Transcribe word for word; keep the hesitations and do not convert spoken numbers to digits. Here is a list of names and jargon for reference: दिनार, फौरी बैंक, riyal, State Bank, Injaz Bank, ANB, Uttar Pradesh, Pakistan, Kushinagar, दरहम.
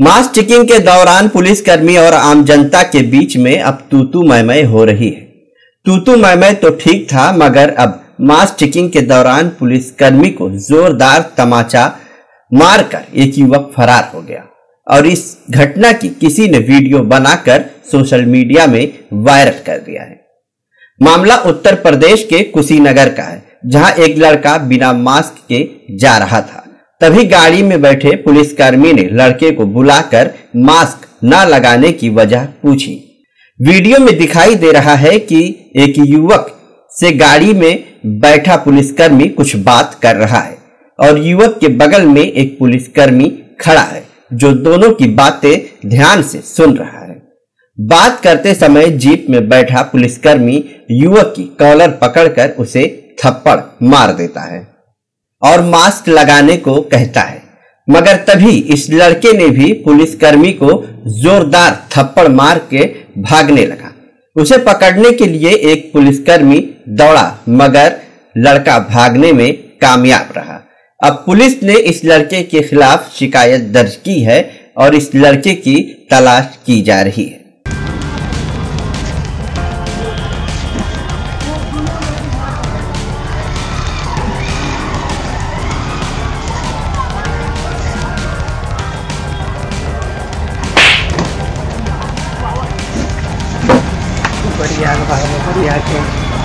मास checking के दौरान पुलिसकर्मी और आम जनता के बीच में अब तूतू मैमय हो रही है। तूतू मैमय तो ठीक था, मगर अब मास चेकिंग के दौरान पुलिसकर्मी को जोरदार तमाचा मारकर एक युवक फरार हो गया और इस घटना की किसी ने वीडियो बनाकर सोशल मीडिया में वायरल कर दिया है। मामला उत्तर प्रदेश के कुशीनगर का है, जहां एक लड़का बिना मास्क के जा रहा था, तभी गाड़ी में बैठे पुलिसकर्मी ने लड़के को बुलाकर मास्क न लगाने की वजह पूछी। वीडियो में दिखाई दे रहा है कि एक युवक से गाड़ी में बैठा पुलिसकर्मी कुछ बात कर रहा है और युवक के बगल में एक पुलिसकर्मी खड़ा है जो दोनों की बातें ध्यान से सुन रहा है। बात करते समय जीप में बैठा पुलिसकर्मी युवक की कॉलर पकड़कर उसे थप्पड़ मार देता है और मास्क लगाने को कहता है, मगर तभी इस लड़के ने भी पुलिसकर्मी को जोरदार थप्पड़ मार के भागने लगा। उसे पकड़ने के लिए एक पुलिसकर्मी दौड़ा, मगर लड़का भागने में कामयाब रहा। अब पुलिस ने इस लड़के के खिलाफ शिकायत दर्ज की है और इस लड़के की तलाश की जा रही है। बढ़िया बढ़िया।